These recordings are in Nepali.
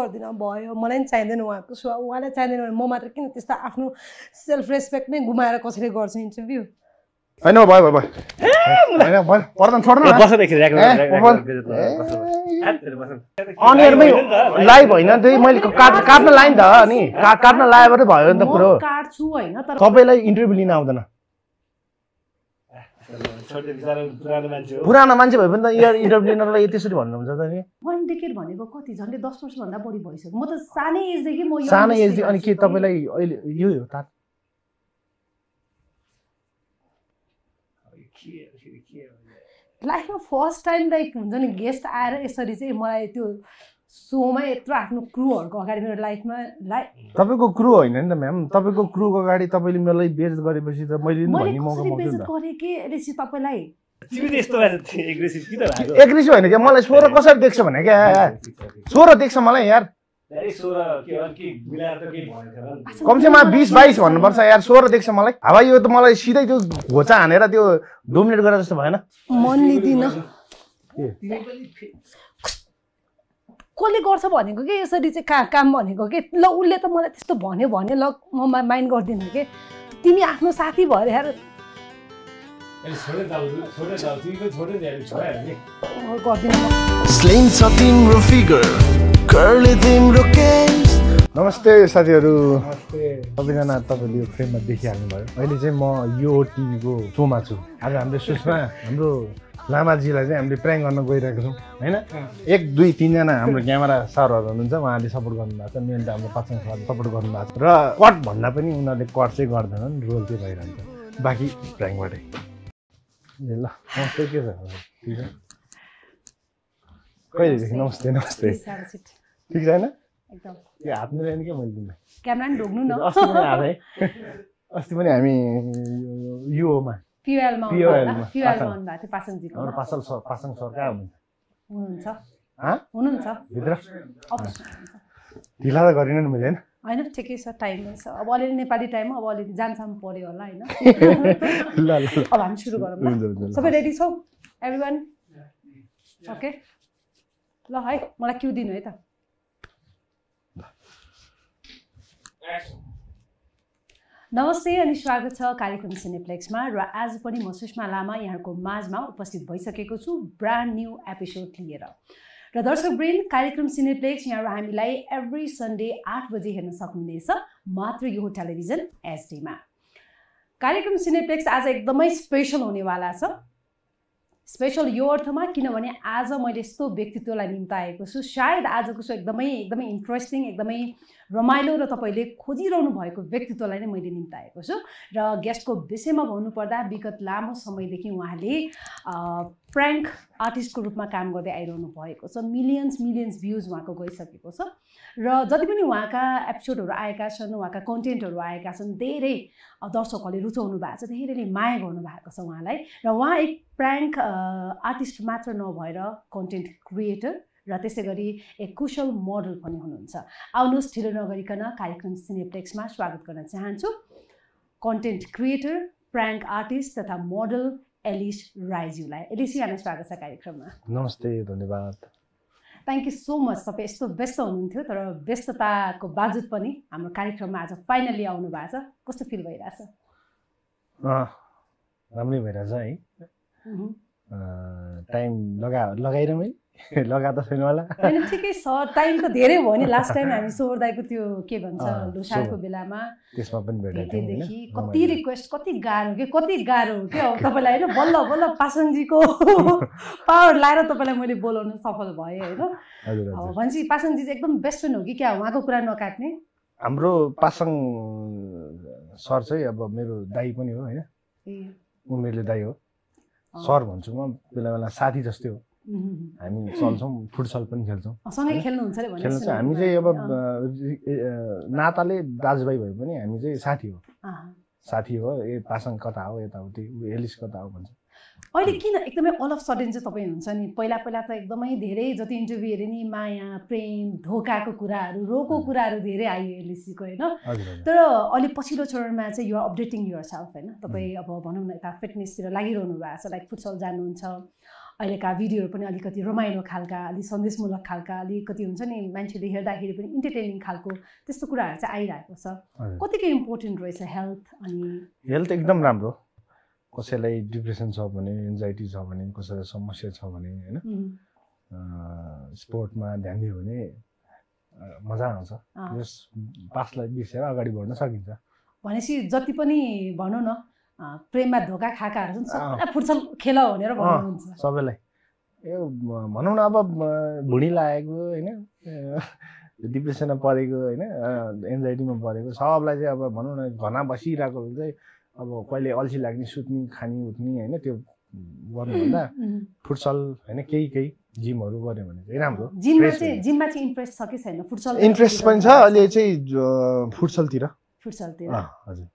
गर्दिन भयो मलाई नि चाहिदैन उहाँको सो उहाँलाई चाहिदैन भने म मात्र किन त्यस्ता आफ्नो सेल्फ रेस्पेक्ट नै गुमाएर कसरी गर्छ इन्टरभ्यु हैन भयो हैन भयो पर्दन छोड्नु न बसेर एकछिन अन एयरमै लाइभ हैन त्यही मैले काट्न लाइन त अनि काट्न लाएबाट भयो नि त पुरो काट्छु हैन तर तपाईलाई इन्टरभ्यु लिन आउँदैन पुरानो मान्छे भए पनि त यार इन्टरभ्यु लिनलाई त्यसरी भन्नुहुन्छ त नि वन डिकेड भनेको कति झन्डै 10 वर्ष भन्दा बढी भइसक्यो म त सानै एज देखि म यो सानै एज अनि के तपाईलाई अहिले यो हो तात लाइफमा फर्स्ट टाइम लाइक हुन्छ नि गेस्ट आएर यसरी चाहिँ मलाई त्यो सोमा यत्रो आफ्नो क्रूहरुको अगाडि मेरो लाइफमा लाइक तपाईको क्रू हैन नि त म्याम तपाईको क्रूको अगाडि तपाईले मलाई बेज गरेपछि त मैले नि भन्ने मौका पाउँछु नि त मैले बेज गरे के एग्रेसिभ तपाईलाई तिमीले यस्तो एग्रेसिभ किन भएको एग्रेसिभ हैन के मलाई सोरो कसरी देख्छ भने के सोरो देख्छ मलाई यार धेरै सोरो के हो कि मिलाएर त के भएन र कमसेमा 20 22 भन्नु पर्छ यार सोरो देख्छ मलाई हावा यो त मलाई सिधै त्यो घोचा हानेर त्यो डोमिनेट गरे जस्तो भएन मन लिदिन के तिमी पनि कोले गर्छ भनेको के यसरी चाहिँ काम भनेको के ल उले त मलाई त्यस्तो भन्यो भने ल म माइन्ड गर्दिन के तिमी आफ्नो साथी भएर यार छोडे दाउ तिमीले छोडे यार छोड्या नि म गर्दिन स्लिम सटिङ र फिगर कर्ली तिम्रो केस नमस्ते साथीहरु नमस्ते सबैजना तपाईले यो फ्रेममा देखिहाल्नु भयो अहिले चाहिँ म यो टिभी को शोमा छु आज हाम्रो सुषमा हाम्रो लामाजीलाई चाहिँ हामीले प्र्याङ्क गर्न गइरहेको छौं हैन 1 2 3 जना हाम्रो क्यामेरा सरहरु हुनुहुन्छ उहाँले सपोर्ट गर्नु भएको छ मेन त हाम्रो पाचन सरले सपोर्ट गर्नु भएको छ र कट भन्दा पनि उनीहरुले कट चाहिँ गर्दैनन् रोल चाहिँ भइरहन्छ बाकी प्र्याङ्कबाटै ल नमस्ते के छ कहिले नमस्ते नमस्ते ठीक छैन एकदम यो हातले हैन के मैले तिमीलाई क्यामेरामा ढोग्नु न अस्ति पनि हामी युओमा फ्युएलमा फ्युएलमा भन्थे पासङ जी हाम्रो पासङ सरका हुनुहुन्छ ह हुनुहुन्छ भित्र ढिला त गरिनन् मैले हैन हैन ठिकै छ टाइममा छ अब अलि नेपाली टाइममा अब अलि जानसम्म पर्यो होला हैन ल ल अब हामी सुरु गरौँ ल सबै रेडी छौ एभ्रीवन ओके ल है मलाई क्यु दिनु है त नमस्ते अनि स्वागत छ कार्यक्रम सिनेप्लेक्समा र आज पनि म सुषमा लामा यहाँको माझमा उपस्थित भइसकेको छु ब्रान्ड न्यू एपिसोड लिएर र दर्शकवृन्द कार्यक्रम सिनेप्लेक्स यहाँ हामीलाई एभ्री सन्डे 8 बजे हेर्न सक्नुहुनेछ मात्रियोह टेलिभिजन एसडीमा कार्यक्रम सिनेप्लेक्स आज एकदमै स्पेशल हुनेवाला छ स्पेशल यो अर्थमा किनभने आज मैले यस्तो व्यक्तित्वलाई निम्ताएको छु सायद आजको सो एकदमै इन्ट्रेस्टिङ एकदमै रमाइलो र तपाईले खोजिरहनु भएको व्यक्तित्वलाई नै मैले निम्ताएको छु र गेस्टको विषयमा भन्नुपर्दा विगत लामो समयदेखि उहाँले प्र्याङ्क आर्टिस्टको रूपमा काम गर्दै आइरहनु भएको छ मिलियन्स भ्यूज उहाँको गइसकेको छ र जति पनि उहाँका एपिसोडहरु आएका छन् उहाँका कन्टेन्टहरु आएका छन् धेरै दर्शकहरूले रुचाउनु भएको छ धेरैले माया गर्नु भएको छ उहाँलाई र उहाँ एक प्र्याङ्क आर्टिस्ट मात्र नभएर कन्टेन्ट क्रिएटर र त्यसैगरी एक कुशल मोडल पनि हुनुहुन्छ आउनुहोस् ढिलो नगरिकन कार्यक्रम सिनेप्लेक्समा स्वागत गर्न चाहन्छु कन्टेन्ट क्रिएटर प्र्याङ्क आर्टिस्ट तथा मोडल एलिश राईज्यूलाई एलिस यहाँलाई स्वागत छ कार्यक्रममा नमस्ते धन्यवाद थ्याङ्क यू सो मच तपाईँ यस्तो व्यस्त हुनुहुन्थ्यो तर व्यस्तताको बावजुद पनि हाम्रो कार्यक्रममा आज फाइनली आउनु भएको छ कस्तो फिल भइरहेछ राम्रै भइरहेछ है टाइम लगाएर मैले लगा त छैन होला हैन ठिकै छ टाइम त धेरै भयो नि लास्ट टाइम हामी सोर्दाको त्यो के भन्छ लोसारको बेलामा त्यसमा पनि भेटेथ्यौं हैन कति रिक्वेस्ट कति गाह्रो हो के अब तपाईलाई हैन बल्ल पासङजीको पावर लाएर तपाईलाई मैले बोलाउन सफल भए हैन अब भन्छी पासङजी चाहिँ एकदम बेस्ट फ्रेन्ड हो कि क्या उहाँको कुरा नकाट्ने हाम्रो पासङ सर चाहिँ अब मेरो दाइ पनि हो हैन उमेरले दाइ हो सर भन्छु म बेला बेला साथी जस्तै हो हामी चल्छौं फुटबल पनि खेल्छौं सँगै खेल्नुहुन्छ रे भने खेल्छौं हामी चाहिँ अब नाताले दाजुभाइ भए पनि हामी चाहिँ साथी हो ए पासङ कता हो यताउति एलिस कता हो भन्छ अहिले किन एकदमै अल अफ सडन चाहिँ तपाई हुन्छ नि पहिला त एकदमै धेरै जति इन्टरभ्यु हेरे नि माया प्रेम धोकाको कुराहरु रोको कुराहरु धेरै आयो एलिसीको हैन तर अलि पछिल्लो चरणमा चाहिँ यु आर अपडेटिङ युअरसेल्फ हैन तपाई अब भनौं न यता फिटनेस तिर लागिरहनु भएको छ लाइक फुटबल जानुहुन्छ अहिलेका भिडियोहरु पनि अलिकति रमाइलो खालका अलि सन्देशमूलक खालका अलिकति हुन्छ नि मान्छेले हेर्दाखेरि पनि इन्टरटेनिङ खालको त्यस्तो कुराहरु चाहिँ आइराको छ कतिको इम्पोर्टेन्ट रहेछ हेल्थ अनि हेल्थ एकदम राम्रो कसैलाई डिप्रेसन छ भने एन्जाइटी छ भने कसैलाई समस्या छ भने हैन स्पोर्टमा ध्यान दियो भने मजा आउँछ जस पासलाई बिर्सेर अगाडि बढ्न सकिन्छ भनेसी जति पनि भनौ न प्रेममा धोका खाकाहरु जुन सबैलाई फुटसल खेल भनेर भन्नुहुन्छ सबैलाई ए भनौ न अब भुडी लागेको हैन डिप्रेसनमा परेको हैन एन्जाइटीमा परेको सबैलाई चाहिँ अब भनौ न घरमा बसिराको चाहिँ अब कहिले अल्छी लाग्ने सुत्ने खानी उठ्ने हैन त्यो गर्नु भन्दा फुटसल हैन केही केही जिमहरु गरे भने चाहिँ राम्रो जिममा चाहिँ इन्ट्रेस्ट छ कि छैन फुटसल इन्ट्रेस्ट पनि छ अहिले चाहिँ फुटसलतिर फुटसलतिर हजुर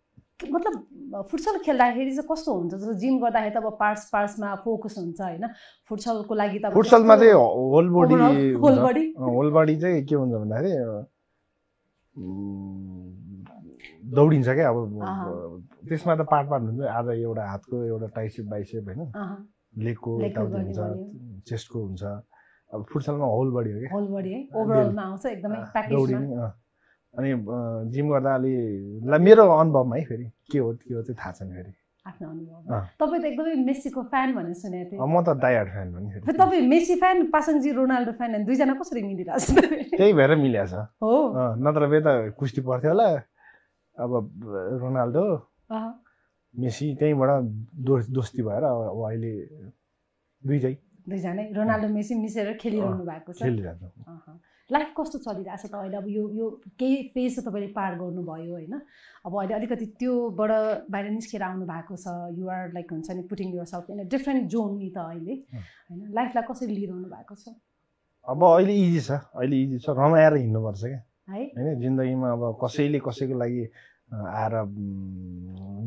मतलब फुटसल खेल्दाखेरि चाहिँ कस्तो हुन्छ जस्तो जिम गर्दाखेरि त अब पार्ट्स पार्ट्समा फोकस हुन्छ हैन फुटसलको लागि त फुटसलमा चाहिँ होल बडी चाहिँ के हुन्छ भन्दाखेरि दौडिन्छ के अब त्यसमा त पार्ट हुन्छ आज एउटा हातको एउटा ट्राइसेप बाइसेप हैन लेगको टाउको हुन्छ चेस्टको हुन्छ अब फुटसलमा होल बडी है ओभरअलमा आउँछ एकदमै प्याकेजमा अनि जिम गर्दा अलि मेरो अनुभवमा है फेरि के हो चाहिँ थाहा छैन फेरि आफ्नो अनुभव तपाई त एकदमै मेसीको फ्यान भन्ने सुनेथे म त डायहार्ड फ्यान भन्ने फेरि तपाई मेसी फ्यान पासङजी रोनाल्डो फ्यान दुई जना कसरी मिलिरा छ त्यही भएर मिल्या छ हो नत्र बे त कुस्ती पर्थ्यो होला अब रोनाल्डो मेसी त्यहीबाट दोस्ती भएर अब अहिले दुई जनै रोनाल्डो मेसी मिसेर खेलिरहनु भएको छ खेलिरहनु लाइफ कस्तो चलिरा छ त अहिले अब यो केही फेज त तपाईले पार गर्नु भयो हैन अब अहिले अलिकति त्यो बड बाहिर निस्केर आउनु भएको छ यु आर लाइक हुन्छ नि putting yourself in a different zone नि त अहिले हैन लाइफलाई कसरी लिइरहनु भएको छ अब अहिले इजी छ रमाएर हिँड्नु पर्छ के हैन जिन्दगीमा अब कसैले कसैको लागि आएर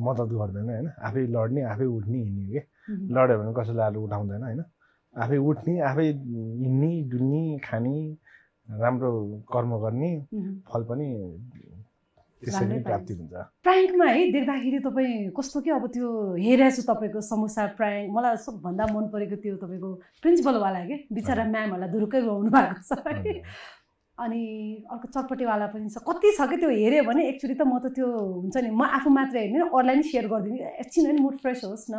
मद्दत गर्दैन हैन आफै लड्ने आफै उठ्ने हिँड्ने के लड्यो भने कसैले आलु उठाउँदैन हैन आफै उठ्ने आफै हिँड्ने डुल्ने खानी राम्रो कर्म गर्ने फल पनि त्यसै नै प्राप्ति हुन्छ प्राङ्कमा है देख्दाखेरि तपाई कस्तो के अब त्यो हेरेर छु तपाईको समस्या प्राङ्क मलाई सबभन्दा मन परेको त्यो तपाईको प्रिन्सिपल वाला के बिचारा म्यामहरुलाई दुरुकै रोउनु भएको छ अनि अर्को चटपटी वाला पनि छ कति छ के त्यो हेरे भने एक्चुअली त म त त्यो हुन्छ नि म आफु मात्र हेर्दिन अरूलाई नि शेयर गर्दिन एकछिन हैन मुड फ्रेश होस् न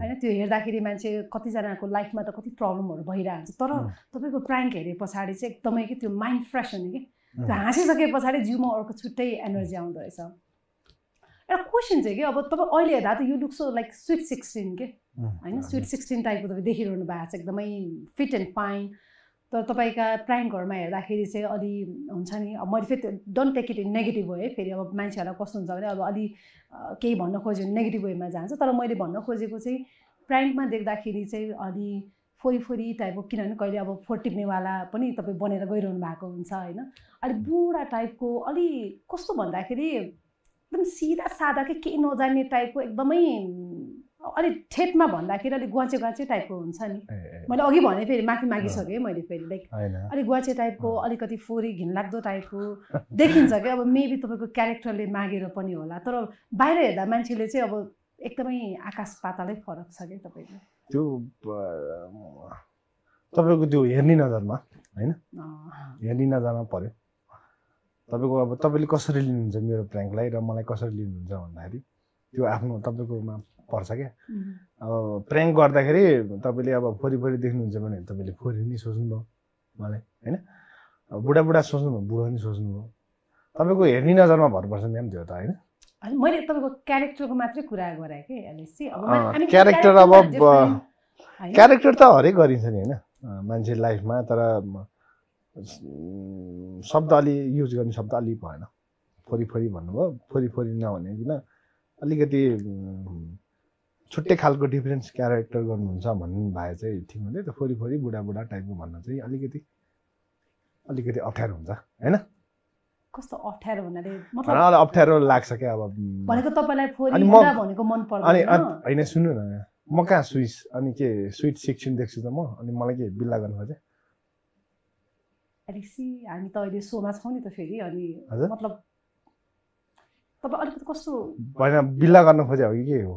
हैन त्यो हेर्दाखेरि मान्छे कति जनाको लाइफमा त कति प्रब्लमहरु भइराछ तर तपाईको प्राङ्क हेरे पछाडी चाहिँ एकदमै के त्यो माइन्ड फ्रेश हुने के त्यो हाँसिसके पछाडी जिउमा अर्को छुट्टै एनर्जी आउँदो रहेछ एउटा क्वेशन चाहिँ के अब तपाई अहिले हेर्दा त you look so like sweet 16 के हैन स्वीट 16 टाइपको तपाई देखिरहनु भएको छ एकदमै फिट एन्ड फाइन तर तपाईका प्राङ्कहरुमा हेर्दाखेरि चाहिँ अलि हुन्छ नि अब मैले फेरि don't take it in negative way फेरि अब मान्छेहरुलाई कस्तो हुन्छ भने अब अलि केही भन्न खोज्यो नेगेटिभ वेमा जान्छ तर मैले भन्न खोजेको चाहिँ प्राङ्कमा देख्दाखेरि चाहिँ अलि फोरी टाइपको किनभने कहिले अब फोर टिप्नेवाला पनि तपाई बनेर गइरहनु भएको हुन्छ हैन अलि बुढा टाइपको अलि कस्तो भन्दाखेरि एकदम सिधा सादा के नजान्ने टाइपको एकदमै अलि ठेटमा भन्दाखेरि अलि ग्वाचे टाइपको हुन्छ नि मैले अघि भने फेरि माखी सके मैले फेरि लाइक अलि ग्वाचे टाइपको अलिकति फोरी घिनलाग्दो टाइपको देखिन्छ के अब मेबी तपाईको क्यारेक्टरले मागेर पनि होला तर बाहिर हेर्दा मान्छेले चाहिँ अब एकदमै आकाश पातालै फरक छ के तपाईको त्यो हेर्ने नजरमा पर्यो तपाईको अब तपाईले कसरी लिनुहुन्छ मेरो प्राङ्कलाई र मलाई कसरी लिनुहुन्छ भन्दाखेरि त्यो आफ्नो तपाईकोमा पर्छ के अब प्राङ्क गर्दाखेरि तपाईले अब फोरी देख्नुहुन्छ भने तपाईले फोरी नि सोच्नुभयो मलाई हैन अब बुढा सोच्नुभयो बुढो नि सोच्नुभयो तपाईको हेर्ने नजरमा भर पर्छ नि त्यो त हैन मैले तपाईको क्यारेक्टरको मात्रै कुरा गरे के एलिसी अब हामी क्यारेक्टर त हरेक गरिन्छ नि हैन मान्छे लाइफमा तर शब्द अलि युज गर्ने शब्द अलि भएन फोरी भन्नुभयो फोरी नभने किन अलिकति छुट्टै खालको डिफरेन्स क्यारेक्टर गर्नुहुन्छ भन्नु भए चाहिँ ठीक हुन्छ त्यो फोरी बुढा टाइपको भन्न चाहिँ अलिकति अप्ठ्यारो हुन्छ हैन कस्तो अप्ठ्यारो भन्नाले मतलब अप्ठ्यारो लाग्छ के अब भनेको तपाईलाई फोरी बुढा भनेको मन पर्दैन अनि हैन सुन्नु न म कहाँ स्विच अनि के स्वीट 16 देख्छु त म अनि मलाई के बिल्ला गर्नु खोजे एलिसी हामी त अहिले सोमा छौ नि त फेरि अनि मतलब तपाईँ अलिकति कस्तो भएन बिल्ला गर्न खोजे हो कि के हो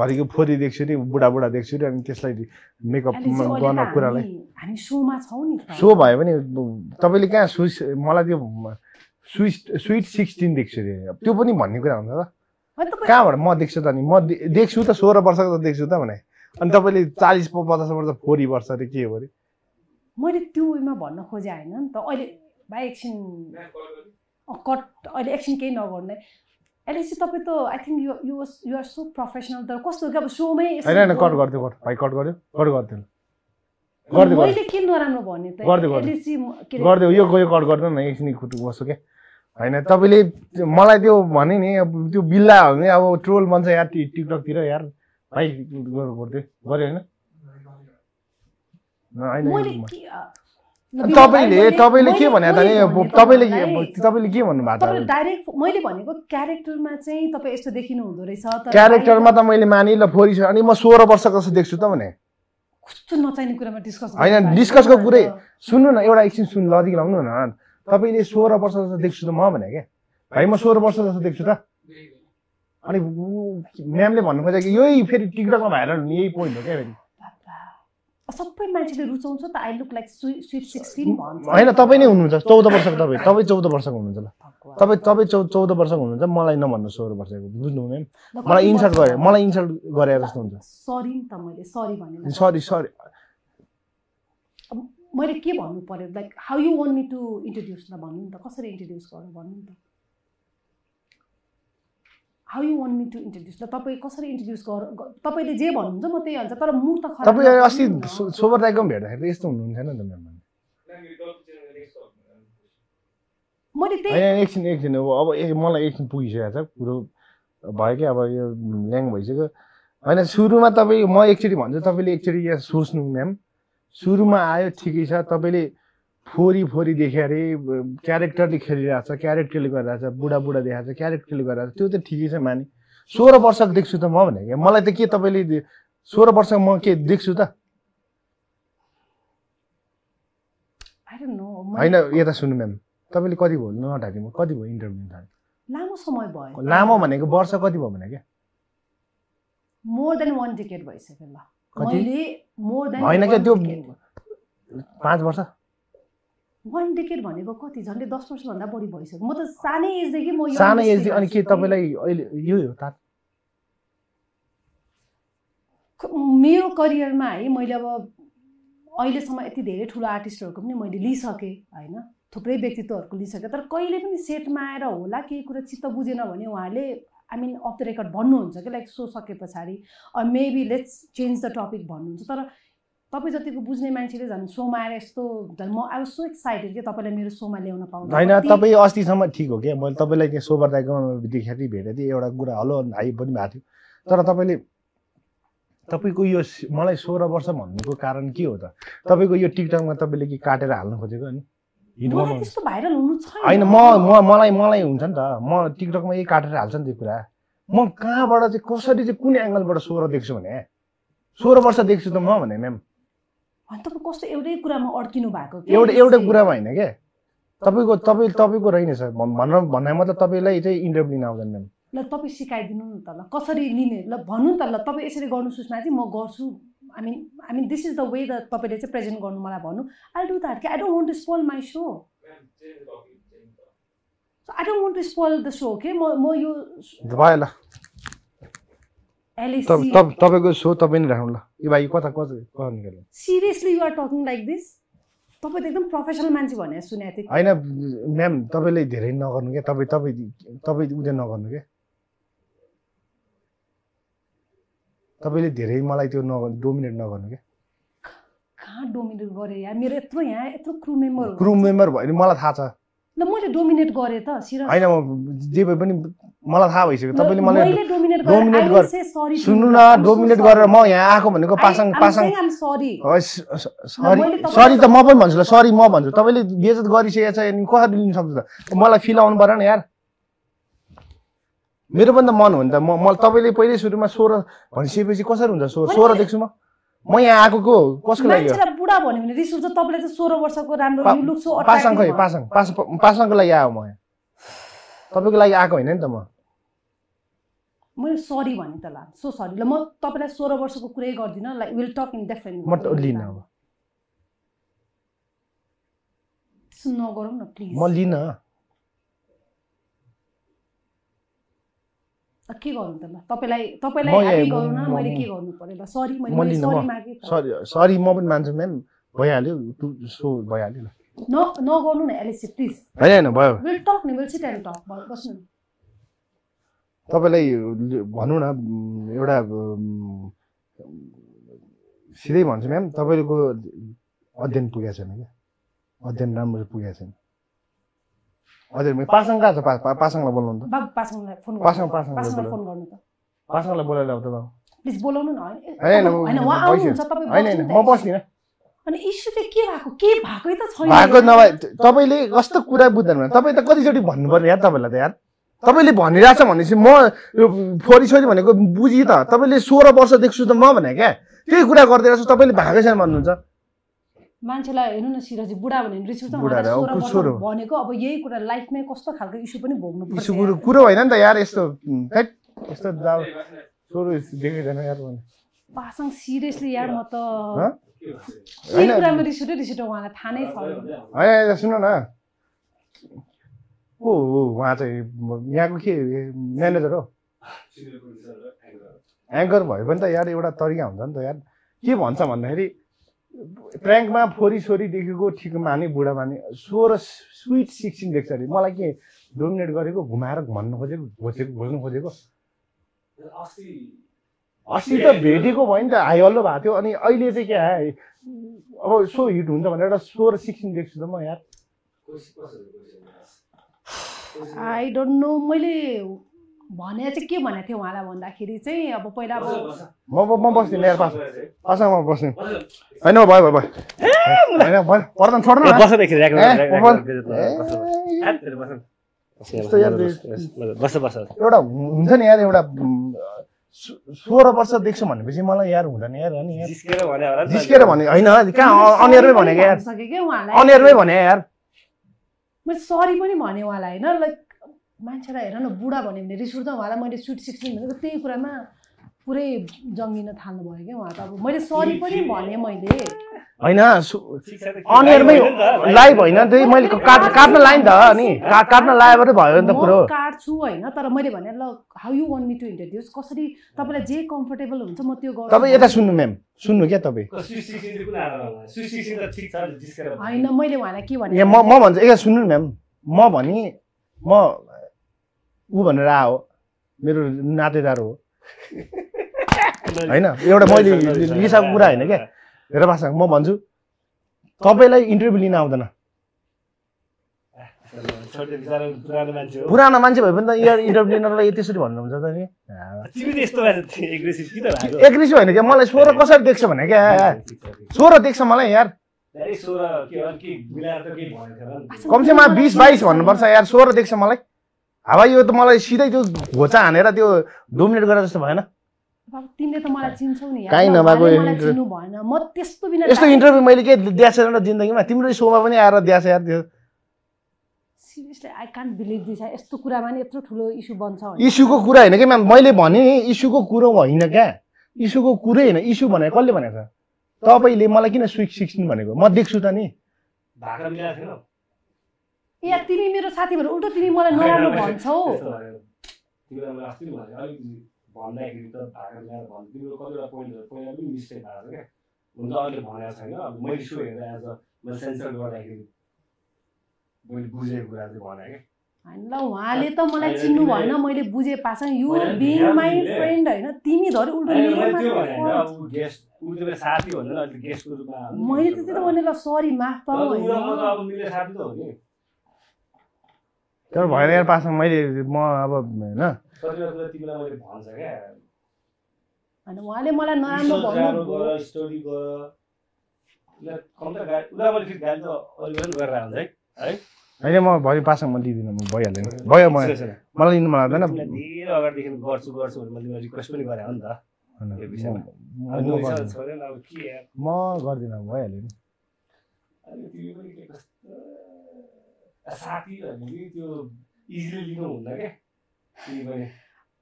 घरीको फोरी देख्छु नि बुढाबुढा देख्छु नि अनि त्यसलाई मेकअप गर्न कुरालाई हामी शोमा छौ नि शो भए पनि तपाईले कहाँ मलाई त्यो स्वीट 16 देख्छु रे त्यो पनि भन्ने कुरा हुन्छ त कहाँबाट म देख्छु त नि म देख्छु त 16 वर्षको त देख्छु त भने अनि तपाईले 40 50 वर्ष 40 वर्ष रे के हो रे मैले त्यो उइमा भन्न खोजे हैन नि त अहिले बाइ एक्सन कट अहिले एक्सन के नगर्नु एलिस तपाई त I think you are so professional त कस्तो के अब शोमै हैन कट गर्दियो कट भाइ कट गर्दियो कट गर्दियो गर्दियो मैले के नराम्रो भन्ने त एलिस के गर्दियो यो कट गर्दैन न एकछिन खुट्टु बस्यो के हैन तपाईले मलाई त्यो भने नि अब त्यो बिल्ला हो नि अब ट्रोल बन्छ यार टिकटक तिर यार भाइ गर्दै गरे हैन तपाईले के भन्या त नि तपाईले के भन्नु भएको त डाइरेक्ट मैले भनेको क्यारेक्टरमा चाहिँ तपाई यस्तो देखिनु हुँदो रहेछ तर क्यारेक्टरमा त मैले मानि ल फोरी छ अनि म 16 वर्षको जस्तो देख्छु त भने कस्तो नचाहिने कुरामा डिस्कस हैन डिस्कसको कुरै सुन्नु न एउटा एकछिन सुन लजिक लाउनु न तपाईले 16 वर्ष जस्तो देख्छु त म भने के भाइ म 16 वर्ष जस्तो देख्छु त अनि म्यामले भन्नु खोजे कि यही फेरि टिकटकमा भाइरल हुने यही पोइन्ट हो के फेरि सबै मान्छेले रुचाउँछ त आई लुक लाइक स्वीट 16 भन्छ हैन तपाई नै हुनुहुन्छ 14 वर्षको तपाई 14 वर्षको हुनुहुन्छ ल तपाई 14 वर्षको हुनुहुन्छ मलाई नभन्नु 16 वर्षको बुझ्नु हुँदैन मलाई इन्सल्ट गरे जस्तो हुन्छ सरी नि त मैले सरी भने सरी मैले के भन्नु पर्यो like how you want me to introduce न भन्नु नि त कसरी इन्ट्रोड्युस गर्नु भन्नु नि त how you want me to introduce ल तपाई कसरी इन्ट्रोड्युस गर तपाईले जे भन्नुहुन्छ म त्यही हुन्छ तर मुख त खराब तपाई अस्ति सोबर दाइकोम भेट्दाखेरि त यस्तो हुनुहुन्छ हैन त मेमले मैले त्यही हैन एकछिन अब मलाई एकछिन पुगिसक्या छ पुरो भयो के अब यो ल्याङ भइसक्यो हैन सुरुमा तपाई म एकचोटी भन्छु तपाईले एकचोटी यहाँ सोच्नु मेम सुरुमा आयो ठिकै छ तपाईले फोरी देखे रे क्यारेक्टरले खेलिराछ क्यारेक्टरले गरिराछ बुढाबुढा देखाछ क्यारेक्टरले गरिराछ त्यो त ठिकै छ मानि 16 वर्षको देख्छु त म भने के मलाई त के तपाईले 16 वर्षको म के देख्छु त आई डोन्ट नो हैन यता सुन्नु म्याम तपाईले कति भयो नढाके म कति भयो इन्टरभ्यु थाले लामो समय भयो लामो भनेको वर्ष कति भयो भने के मोर देन 1 डिकेड भइसक्यो ल मैले मोर देन हैन के त्यो 5 वर्ष 1 डिकेड भनेको कति झन्डै 10 वर्ष भन्दा बढी भइसक्यो म त सानै एज देखि म यो सानै एज अनि के तपाईलाई अहिले यो हो तात मेरो करियरमा है मैले अब अहिले सम्म यति धेरै ठुलो आर्टिस्टहरुको पनि मैले लिइसके हैन थुप्रै व्यक्तित्वहरुको लिइसके तर कहिले पनि सेटमा आएर होला के कुरा चित्त बुझेन भने उहाँले I mean, off the record, भन्नुहुन्छ के लाइक सो सके पछाडी or maybe let's change the topic भन्नुहुन्छ तर तपाई जतिको बुझ्ने मान्छेले झन् शोमा आएर यस्तो झन् म I was so excited के तपाईलाई मेरो शोमा ल्याउन पाउनु हैन तपाई अस्तिसम्म ठीक हो के मैले तपाईलाई के सोबर दाइकोमा देखेथि भेटेथि एउटा कुरा हलो भाइ पनि भएको थियो तर तपाईले तपाईको यो मलाई 16 वर्ष भन्नुको कारण के हो त तपाईको यो टिकटकमा तपाईले के काटेर हाल्न खोजेको अनि मलाई त्यस्तो भाइरल हुनु छैन हैन मलाई हुन्छ नि त म टिकटकमा यही काटेर हाल्छ नि त्यो कुरा म कहाँबाट चाहिँ कसरी चाहिँ कुन एंगलबाट 16 देख्छु भने 16 वर्ष देख्छु त म भने मेम अनि तपाईं कस्तो एउटै कुरामा अड्किनु भएको के एउटा कुरामा हैन के तपाईको रहिनेछ भन्नाइ मतलब तपाईलाई चाहिँ इन्टरभ्यु लिन आउँदैन मेम ल तपाई सिकाइदिनु नि त ल कसरी लिने ल भन्नु नि त ल तपाई यसरी गर्नु सुस्ना चाहिँ म गर्छु I mean, this is the way that तपाईले चाहिँ प्रेजेन्ट गर्नु मलाई भन्नु I'll do that. I don't want to spoil my show. So I don't want to spoil the show. Okay, म यो भयो ल एलिस तपाईको शो तपाई नै राख्नु ल ए भाइ कता निकल्यो seriously you are talking like this तपाई त एकदम प्रोफेसनल मान्छे भने सुनेथे हैन म्याम तपाईले धेरै नगर्नु के तपाई उले नगर्नु के तपाईले धेरै मलाई त्यो डोमिनेट नगर्नु के कहाँ डोमिनेट गरे यार मेरो यत्रो यहाँ यत्रो क्रू मेम्बर भयो नि मलाई थाहा छ मैले डोमिनेट गरे त सिरियस हैन म जे भए पनि मलाई थाहा भइसक्यो तपाईले मलाई डोमिनेट गरे सुन्नु न डोमिनेट गरेर म यहाँ आको भनेको पासङ सरी सरी त म पनि भन्छु ल सरी म भन्छु तपाईले बेइज्जत गरिसकेको छ अनि कसरी लिन सक्छ त मलाई फिल आउनु भएन यार मेरो पनि त मन हो नि त म तपाईले पहिले सुरुमा 16 भनिसकेपछि कसरी हुन्छ 16 देख्छु म म यहाँ आको कसको लागि हो बुढा भन्यो भने रिस उठ्छ तपाईले त 16 वर्षको राम्रो लुक सो पासङ खै पासङको लागि आयो म यहाँ तपाईको लागि आको हैन नि त म सरी भने त ला सो सरी ल म तपाईलाई 16 वर्षको कुरै गर्दिन like will talk in different म त लिन अब सुन्नु गरौ न प्लिज म लिन के गर्नु त ल तपाईलाई हामी गर्नु न मैले के गर्नु पर्यो ल सरी मैले सरी मागे सरी सरी म पनि मान्छु मेम भइहाल्यो टु सो भइहाल्यो ल नो नो गर्नु न एलिस प्लिज हैन भयो विल टक नि विल सिट एन्ड टक बस्नु तपाईलाई भन्नु न एउटा सिधै भन्छु मेम तपाईको अध्ययन पुगेको छैन के अध्ययन राम्रो पुगेको छैन हजुर म पासङ का छ पासङलाई बोलाउनु त बाबु पासङलाई फोन गर्नु पासङलाई फोन गर्नु त पासङलाई बोलाएर आउ त बाबु प्लिज बोलाउनु न हैन हैन वा आउनु हुन्छ तपाई हैन म बस्दिन अनि इश्यु चाहिँ के भएको के भकै त छैन भएको नभए तपाईले कस्तो कुरा बुझ्दैन तपाई त कति चोटी भन्नु पर्यो यार तपाईलाई त यार तपाईले भनिराछ भनेपछि म यो फोरी छोरी भनेको बुझी त तपाईले 16 वर्ष देख्छु त म भने के त्यही कुरा गर्दिराछ तपाईले भागै छैन भन्नुहुन्छ मान्छेलाई हेर्नु न सिराजी बुढा भनेर रिस उठ्छ मलाई 16 वर्ष भनेको अब यही कुरा लाइफमै कस्तो खालको इशू पनि भोग्नु पर्छ इशू कुरा हैन नि त यार यस्तो हैट यस्तो जाउ छोरो देखे छैन यार भने पासङ सिरियसली यार म त हैन राम्रो रिस उठ्छ उहाँलाई थाहा नै छैन हैन सुन न ओ उहाँ चाहिँ यहाँको के म्यानेजर हो एंकर भयो भने त यार एउटा तरिका हुन्छ नि त यार के भन्छ भन्दाखेरि प्र्याङ्कमा फोरी छोरी देखेको ठिक माने बुढा माने 16 स्वीट 16 देख्छ अरे मलाई के डोमिनेट गरेको घुमाएर भन्नु खोजेको भोज्नु खोजेको अस्ति त भेटेको भयो नि त हाइहल्लो भएको थियो अनि अहिले चाहिँ के आए अब सो हिट हुन्छ भनेर एउटा 16 16 देख्छु त म यार आई डोन्ट नो मैले भने चाहिँ के भनेथे उहाँलाई भन्दाखेरि चाहिँ अब पहिला अब म बस्दिन यार पासङमा बस्दिन हैन भयो भयो हैन पर्दैन छोड्नु न बसेर एकछिन राख्नु बस एउटा हुन्छ नि यार एउटा 16 वर्ष देख्छु भनेपछि मलाई यार हुँदैन यार अनि यार जिस्केर भने हैन कहाँ अनियरमै भनेको यार अनियरमै भने यार म सरी पनि भने उहाँलाई हैन लाइक मान्छेलाई हेर न बुढा भन्यो भने रिस उठ्छ उहाँलाई मैले स्वीट 16 भनेको त्यही कुरामा पुरै जङ्गिन थाल्नु भयो के उहाँ त अब मैले सरी पनि भने मैले हैन अनियरमै लाइभ हैन त्यही मैले काट्न लाइन त अनि काट्न लाएर भयो नि त पुरो काट्छु हैन तर मैले भने ल how you want me to introduce कसरी तपाईलाई जे कम्फर्टेबल हुन्छ म त्यो गर्छु तपाई यता सुन्नु म्याम सुन्नु के तपाई स्वीट 16 कुन आयो स्वीट 16 त ठीक छ डिस्कस हैन मैले उहाँलाई के भने म भन्छु एका सुन्नु म्याम म भनी म उ भनेर आयो मेरो नातेदार हो हैन एउटा मैले लिसाको कुरा हैन के हेर पासङ म भन्छु तपाईलाई इन्टरभ्यु लिन आउँदैन पुरानो मान्छे भए पनि त यार इन्टरभ्यु लिनलाई त्यसरी भन्नुहुन्छ त नि तिमी त यस्तो एग्रेसिभ किन भएको एग्रेसिभ हैन के मलाई 16 कसरी देख्छ भने के 16 देख्छ मलाई यार कमसेकम 20-22 भन्नुपर्छ यार 16 देख्छ मलाई हावा यो त मलाई सिधै त्यो घोचा हानेर त्यो डोमिनेट गरेर जस्तो भएन बाबु तिमीले त मलाई चिन्छौ नि यार काइ नबाको चिन्नु भएन म त्यस्तो बिना यस्तो इन्टरभ्यु मैले के दिएछ र जिन्दगीमा तिम्रो शोमा पनि आएर दिएछ यार त्यो seriously I can't believe this यस्तो कुरामा नि यत्रो ठुलो इशू बन्छ हैन इशूको कुरा हैन के मैले भने इशूको कुरा होइन क्या इशूको कुरा हैन इशू भने कसले भनेछ तपाईले मलाई किन स्वीट 16 भनेको म देख्छु त नि भाका मिला छैन या तिमी मेरो साथी भएर उल्टो तिमी मलाई नराम्रो भन्छौ तिमीलाई म अस्ति भने अलि भन्दाखेरि त भाका मिला भन्नु तिम्रो कतिवटा पोइन्टहरु पहिला पनि मिस्टेक भएको के हुन्छ अहिले भनेको छैन अब मैले सो हेरेर आज म सेन्सर गर्दाखेरि मैले बुझेको कुरा चाहिँ भने के हैन ल उहाँले त मलाई चिन्नु भएन मैले बुझे Pasang you being my friend हैन तिमी धरि उल्टो मेरोमा अब गेस्ट उनीहरु साथी भनेर अहिले गेस्टको रूपमा मैले त त्यो भने ल सरी माफ पाऊ हैन अब मिले साथी त हो नि तर भएन यार पासङ मैले म अब हैन सजिलो तिमीलाई मैले भन्छ के अनि उहाँले मलाई नराम्रो भन्नु स्टोरी गर ल कम त गाडी उला मैले फेरि गाडी त अलिअलि गरेर आउँछ है है हैन म भरि पासङ म दिदिन म भइहाल्दैन भयो म मलाई लिन मन लाग्दैन धेरै अगाडि देखिन गर्छु गर्छु भने मैले रिक्वेस्ट पनि गरे हो नि त हैन यो विषयमा अनि विषय छोडेन अब के यार म गर्दिन भइहाल्यो अनि तिमी पनि के कस्तो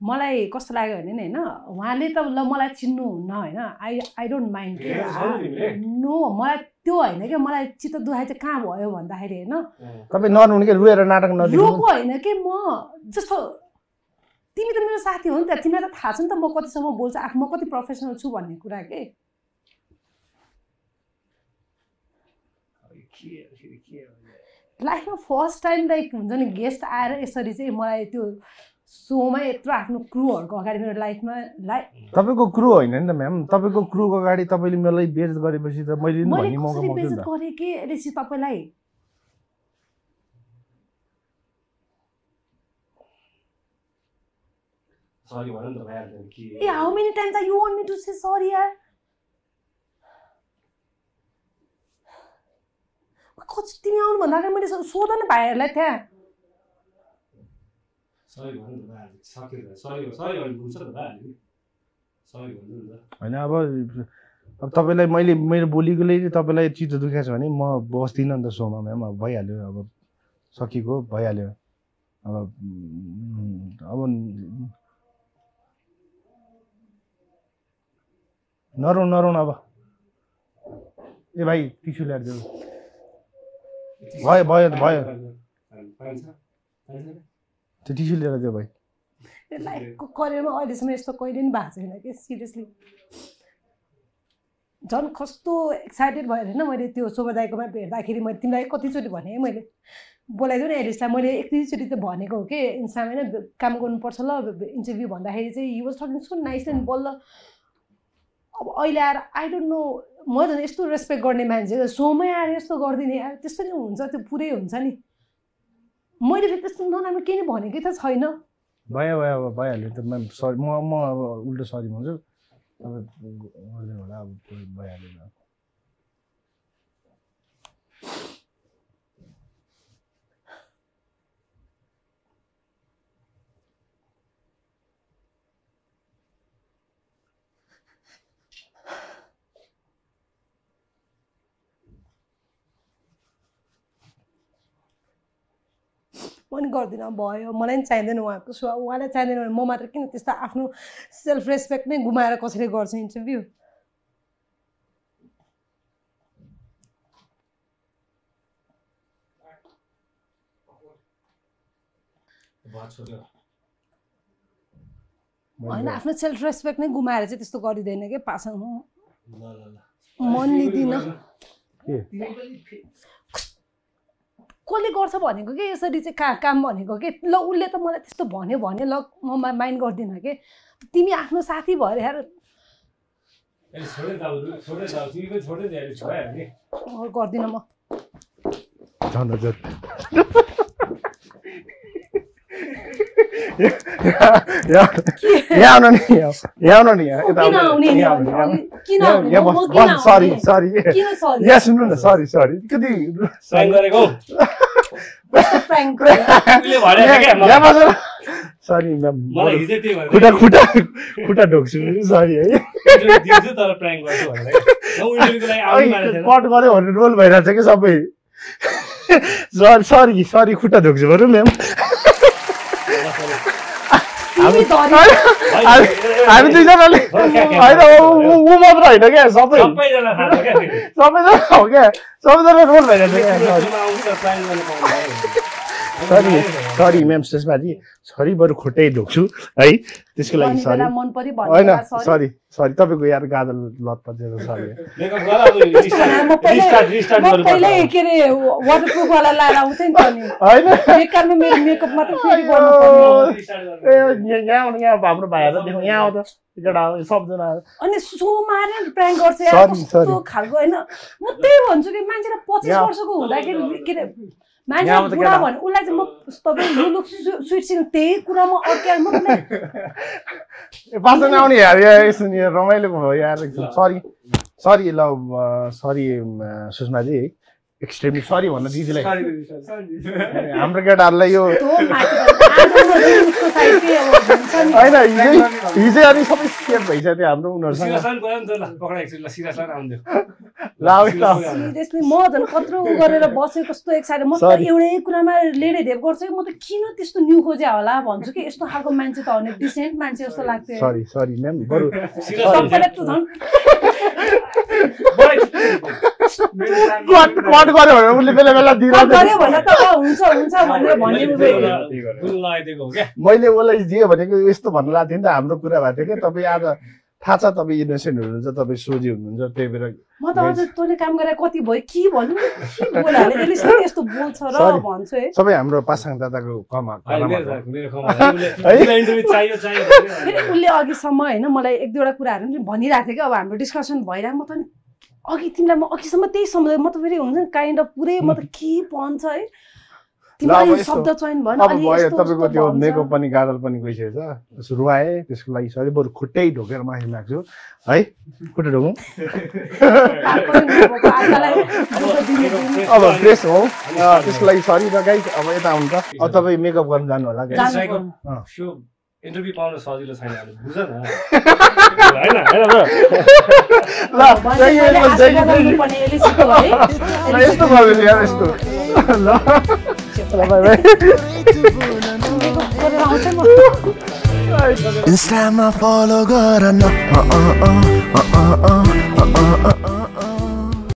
मलाई कस्तो लाग्यो भने हैन उहाँले त ल मलाई चिन्नु हुन्न हैन आई डोन्ट माइन्ड नो मलाई त्यो हैन के मलाई चित्त दुखाइ चाहिँ कहाँ भयो भन्दाखेरि हैन तपाई नर्नु के रुएर नाटक नदिनु रोको हैन के म जस्तो तिमी त मेरो साथी हो नि त तिमीलाई त थाहा छ नि त म कतिसम्म बोल्छु आफु म कति प्रोफेसनल छु भन्ने कुरा के लाइफमा फर्स्ट टाइम लाइक हुन्छ नि गेस्ट आएर यसरी चाहिँ मलाई त्यो सोमा यत्रो आफ्नो क्रूहरुको अगाडि मेरो लाइफमा लाइक तपाईको क्रू हैन नि त म्याम तपाईको क्रूको अगाडि तपाईले मलाई बेज गरेपछि त मैले नि भन्ने मौका पाउँछु नि त मैले बेज गरे के एलिसी तपाईलाई सरी भन्न त भ्यार के ए how many times are you want me to say sorry यार कति तिमी आउनु भन्दाखेरि मैले सोधन भाइहरुलाई त्यहाँ सरी भन्नु त भाइ सकेर सरी सरी भन्नु हुन्छ त भाइ सरी भन्नु नि त हैन अब तपाईलाई मैले मेरो बोलीकोले तपाईलाई चित्त दुखेछ भने म बस्दिन नि त सोमा म्याम अब भइहाल्यो अब सकिको भइहाल्यो अब नरौँ नरौँ अब ए भाइ टिस्यु ल्याएर देऊ भयो भयो भयो त्यो टिस्यु लिएर दियो भाइ लाइफको करियरमा अहिलेसम्म यस्तो कहिले पनि भएको छैन कि सिरियसली झन् कस्तो एक्साइटेड भएर होइन मैले त्यो शोभादाइकोमा भेट्दाखेरि मैले तिमीलाई कतिचोटि भने मैले बोलाइदिउँ नि एलिसलाई मैले एकचोटि त भनेको हो कि इन्स्टामा होइन काम गर्नुपर्छ ल इन्टरभ्यू भन्दाखेरि चाहिँ he was talking so nice and बल्ल अब अहिले आएर आई डोन्ट नो म त यस्तो रेस्पेक्ट गर्ने मान्छे सोमै आएर यस्तो गरिदिने अब त्यस्तो नै हुन्छ त्यो पुरै हुन्छ नि मैले फेरि त्यस्तो नराम्रो के नै भनेकै त छैन भयो भयो अब भइहाल्यो त म्याम सरी म अब उल्टो सरी भन्छु अब गर्दै होला अब भइहाल्यो पनि गर्दिनँ भयो मलाई पनि चाहिँदैन उहाँको सो उहाँलाई चाहिँदैन भने म मात्र किन त्यस्तो आफ्नो सेल्फ रेस्पेक्ट नै गुमाएर कसरी गर्छु इन्टरभ्यू होइन आफ्नो सेल्फ रेस्पेक्ट नै गुमाएर चाहिँ त्यस्तो गरिँदैन क्या पास मन लिँदिनँ कसले गर्छ भनेको के यसरी चाहिँ काम भनेको के ल उसले त मलाई त्यस्तो भन्यो भने ल म माइन्ड गर्दिनँ के तिमी आफ्नो साथी भएर यार गर्दिनँ म खुट्टा ढोक्छु सरी है कट गऱ्यो भने रोल भइरहेछ क्या सबै सरी सरी खुट्टा ढोक्छु भनौँ म्याम हामी दुईजनाले होइन ऊ मात्र होइन क्या सबैजना हो क्या सबैजना रोल भइरहेको सरी सरी म्याम शेषबाजी सरी बरु खुट्टै ढोक्छु है त्यसको लागि सरी होइन सरी सरी तपाईँको यार गाजल लतपजेर सरी यहाँ हाम्रो भाइहरू देख्नु यहाँ आउँदा सबजना अनि सो मारे प्राङ्क गर्छ यार कस्तो खालको हैन म त्यही भन्छु कि मान्छेले 25 वर्षको हुँदाखेरि के Manja, Gura one. Ulla, you look switching tea, Kurama or Kermona. Sorry, love. Sorry, Susma extremely sorry. One is like I'm forget Arlayo. I know, easy and something scared by that. I'm no seriously more than Cotro got a boss who was too excited. Most of you lady, they've got so much keynote is to new Hojala once. Okay, it's to have a manchester on a decent manchester like that. Sorry, ma'am. What got a little bit of okay, kind of keep on side. Sorry, interview pound is sorry, I